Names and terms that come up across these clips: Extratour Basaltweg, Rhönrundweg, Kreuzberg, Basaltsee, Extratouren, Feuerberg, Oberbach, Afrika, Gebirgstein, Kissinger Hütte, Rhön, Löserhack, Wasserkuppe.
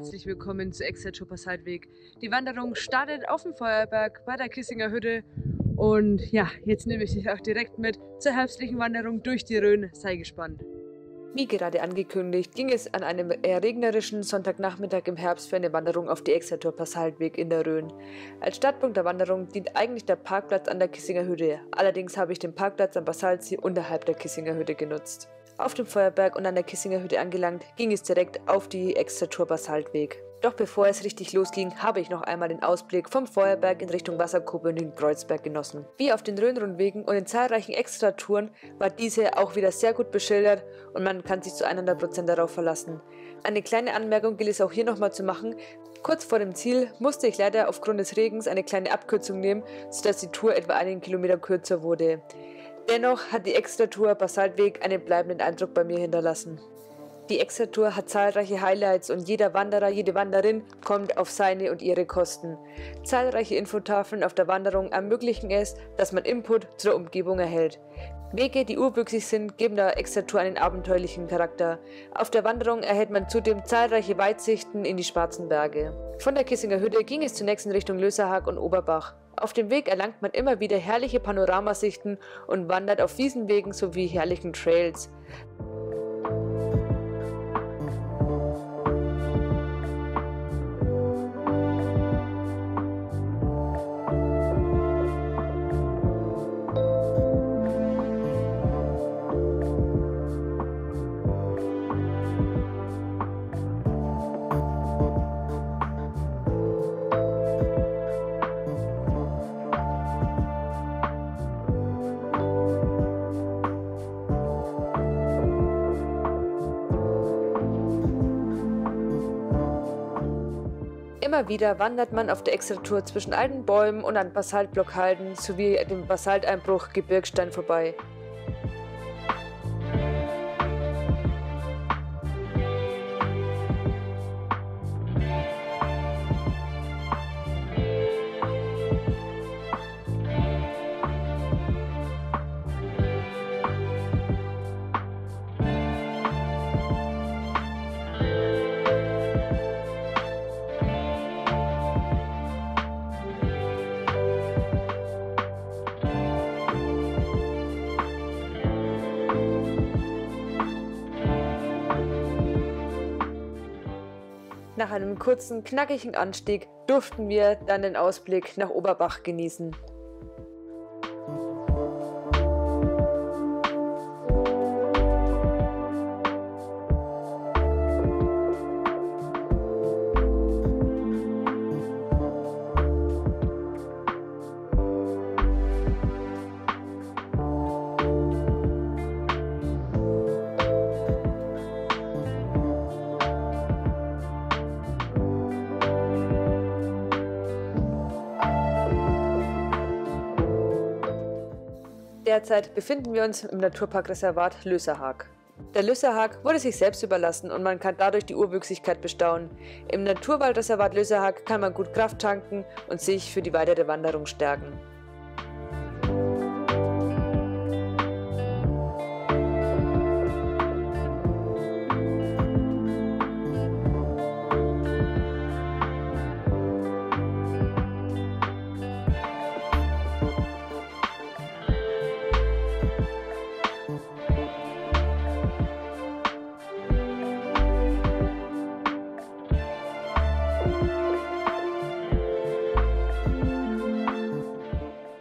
herzlich willkommen zu Extratour Basaltweg. Die Wanderung startet auf dem Feuerberg bei der Kissinger Hütte. Und ja, jetzt nehme ich dich auch direkt mit zur herbstlichen Wanderung durch die Rhön. Sei gespannt. Wie gerade angekündigt, ging es an einem eher regnerischen Sonntagnachmittag im Herbst für eine Wanderung auf die Extratour Basaltweg in der Rhön. Als Startpunkt der Wanderung dient eigentlich der Parkplatz an der Kissinger Hütte. Allerdings habe ich den Parkplatz am Basaltsee unterhalb der Kissinger Hütte genutzt. Auf dem Feuerberg und an der Kissinger Hütte angelangt, ging es direkt auf die Extratour Basaltweg. Doch bevor es richtig losging, habe ich noch einmal den Ausblick vom Feuerberg in Richtung Wasserkuppe und den Kreuzberg genossen. Wie auf den Rhönrundwegen und den zahlreichen Extratouren war diese auch wieder sehr gut beschildert und man kann sich zu 100% darauf verlassen. Eine kleine Anmerkung gilt es auch hier nochmal zu machen. Kurz vor dem Ziel musste ich leider aufgrund des Regens eine kleine Abkürzung nehmen, sodass die Tour etwa einen Kilometer kürzer wurde. Dennoch hat die Extratour Basaltweg einen bleibenden Eindruck bei mir hinterlassen. Die Extratour hat zahlreiche Highlights und jeder Wanderer, jede Wanderin kommt auf seine und ihre Kosten. Zahlreiche Infotafeln auf der Wanderung ermöglichen es, dass man Input zur Umgebung erhält. Wege, die urwüchsig sind, geben der Extratour einen abenteuerlichen Charakter. Auf der Wanderung erhält man zudem zahlreiche Weitsichten in die schwarzen Berge. Von der Kissinger Hütte ging es zunächst in Richtung Löserhack und Oberbach. Auf dem Weg erlangt man immer wieder herrliche Panoramasichten und wandert auf diesen Wegen sowie herrlichen Trails. Immer wieder wandert man auf der Extratour zwischen alten Bäumen und an Basaltblockhalden sowie dem Basalteinbruch Gebirgstein vorbei. Nach einem kurzen, knackigen Anstieg durften wir dann den Ausblick nach Oberbach genießen. Derzeit befinden wir uns im Naturparkreservat Löserhack. Der Löserhack wurde sich selbst überlassen und man kann dadurch die Urwüchsigkeit bestaunen. Im Naturwaldreservat Löserhack kann man gut Kraft tanken und sich für die weitere Wanderung stärken.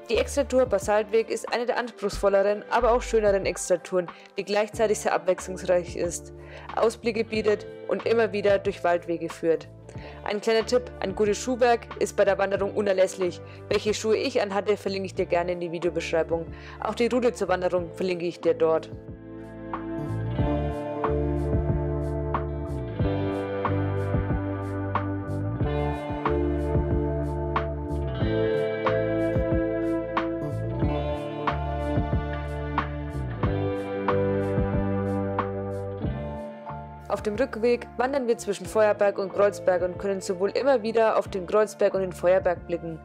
Die Extratour Basaltweg ist eine der anspruchsvolleren, aber auch schöneren Extratouren, die gleichzeitig sehr abwechslungsreich ist, Ausblicke bietet und immer wieder durch Waldwege führt. Ein kleiner Tipp, ein gutes Schuhwerk ist bei der Wanderung unerlässlich. Welche Schuhe ich anhatte, verlinke ich dir gerne in die Videobeschreibung. Auch die Route zur Wanderung verlinke ich dir dort. Auf dem Rückweg wandern wir zwischen Feuerberg und Kreuzberg und können sowohl immer wieder auf den Kreuzberg und den Feuerberg blicken.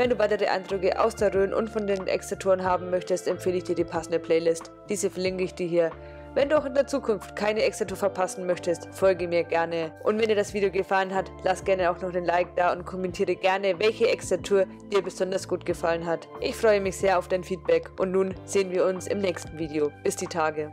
Wenn du weitere Eindrücke aus der Rhön und von den Extratouren haben möchtest, empfehle ich dir die passende Playlist. Diese verlinke ich dir hier. Wenn du auch in der Zukunft keine Extratour verpassen möchtest, folge mir gerne. Und wenn dir das Video gefallen hat, lass gerne auch noch den Like da und kommentiere gerne, welche Extratour dir besonders gut gefallen hat. Ich freue mich sehr auf dein Feedback und nun sehen wir uns im nächsten Video. Bis die Tage.